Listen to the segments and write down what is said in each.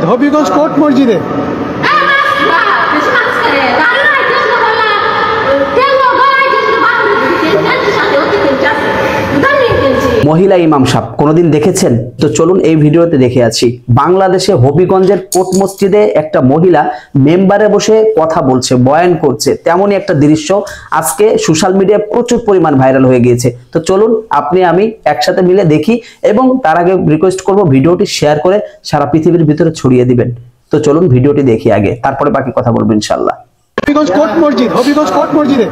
Habibganj court मस्जिदे महिला इमाम साहब कोनोदिन देखेছেন तो चलুন এই ভিডিওতে দেখে আসি। বাংলাদেশে হবিগঞ্জের কোট মসজিদে একটা মহিলা মেম্বারে বসে কথা বলছে, বয়ান করছে, তেমনই একটা দৃশ্য আজকে সোশ্যাল মিডিয়ায় প্রচুর পরিমাণ ভাইরাল হয়ে গিয়েছে। তো চলুন আপনি আমি একসাথে মিলে দেখি এবং তার আগে রিকোয়েস্ট করব ভিডিওটি শেয়ার করে সারা পৃথিবীর ভিতরে ছড়িয়ে দিবেন। তো চলুন ভিডিওটি দেখি আগে, তারপরে বাকি কথা বলবো ইনশাআল্লাহ। হবিগঞ্জ কোট মসজিদ, হবিগঞ্জ কোট মসজিদে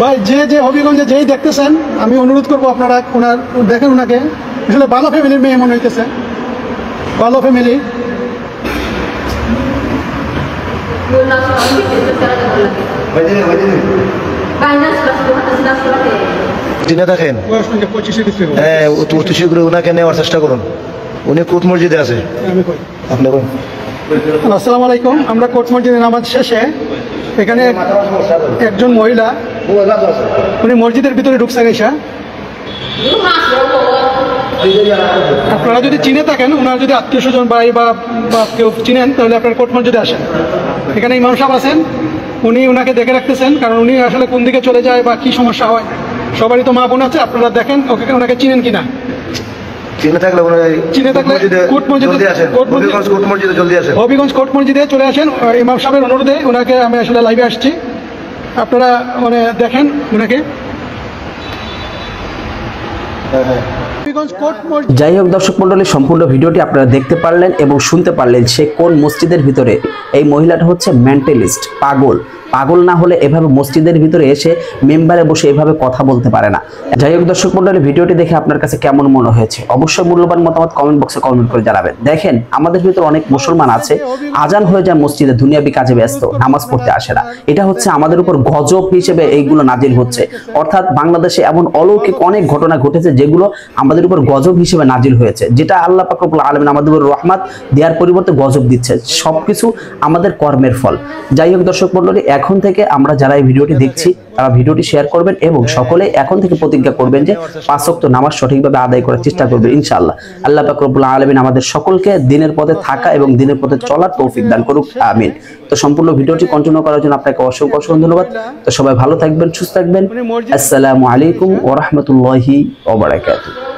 ভাই যে হবিগঞ্জে যেই দেখতেছেন আমি অনুরোধ করবো আপনারা দেখেন ওনাকে। আসলে ভালো ফ্যামিলির মেয়ে মনে হইতেছে, ভালো ফ্যামিলি। দেখেন হ্যাঁ 25 করে ওনাকে নেওয়ার চেষ্টা করুন, উনি কোট মসজিদে আছে। আসসালামু আলাইকুম। আমরা কোট মসজিদে নামাজ শেষে এখানে একজন মহিলা উনি মসজিদের ভিতরে ঢুকছে। আপনারা যদি চিনে থাকেন, ওনারা যদি আত্মীয় স্বজন ভাই বা কেউ চিনেন তাহলে আপনার কোট মসজিদে আসেন। এখানে ইমাম সাহেব আছেন, উনি ওনাকে দেখে রাখতেছেন, কারণ উনি আসলে কোন দিকে চলে যায় বা কি সমস্যা হয়। সবারই তো মা বোন আছে, আপনারা দেখেন ওকে ওনাকে চিনেন কিনা। হবিগঞ্জ কোট মসজিদে চলে আসেন ইমাম সাহেবের অনুরোধে। ওনাকে আমি আসলে লাইভে আসছি, আপনারা দেখেন ওনাকে। যাই হোক দর্শক মন্ডলী, সম্পূর্ণ ভিডিওটি আপনারা দেখতে পারলেন এবং শুনতে পারলেন সে কোন মসজিদের ভিতরে। এই মহিলাটা হচ্ছে মেন্টালিস্ট, পাগল। পাগল না হলে এভাবে মসজিদের ভিতরে এসে মেম্বারে বসে এভাবে কথা বলতে পারে না। যাই হোক দর্শক মন্ডলী, ভিডিওটি দেখে আপনার কাছে কেমন মনে হয়েছে অবশ্যই মূল্যবান মতামত কমেন্ট বক্সে কমেন্ট করে জানাবেন। দেখেন আমাদের ভিতরে অনেক মুসলমান আছে আজান হয়ে যায় মসজিদে দুনিয়াবি কাজে ব্যস্ত, নামাজ পড়তে আসে না। এটা হচ্ছে আমাদের উপর গজব হিসেবে এইগুলো নাজিল হচ্ছে। অর্থাৎ বাংলাদেশে এমন অলৌকিক অনেক ঘটনা ঘটেছে যেগুলো আমাদের উপর গজব হিসেবে নাজিল হয়েছে, যেটা আল্লাহ পাক রব্বুল আলামিন আমাদের উপর রহমত দেওয়ার পরিবর্তে গজব দিচ্ছে। সবকিছু আমাদের কর্মের ফল। যাই হোক দর্শক মন্ডলী, এখন থেকে আমরা যারা এই ভিডিওটি দেখছি তারা ভিডিওটি শেয়ার করবেন এবং সকলে এখন থেকে প্রতিজ্ঞা করবেন যে 5 ওয়াক্ত নামাজ সঠিকভাবে আদায় করার চেষ্টা করবেন ইনশাআল্লাহ। আল্লাহ পাক রব্বুল আলামিন আমাদের সকলকে দ্বীনের পথে থাকা এবং দ্বীনের পথে চলার তৌফিক দান করুক, আমিন। তো সম্পূর্ণ ভিডিওটি কন্টিনিউ করার জন্য আপনাকে অসংখ্য অসংখ্য ধন্যবাদ। তো সবাই ভালো থাকবেন, সুস্থ থাকবেন। আসসালামু আলাইকুম ওয়া রাহমাতুল্লাহি ওয়া বারাকাতুহু।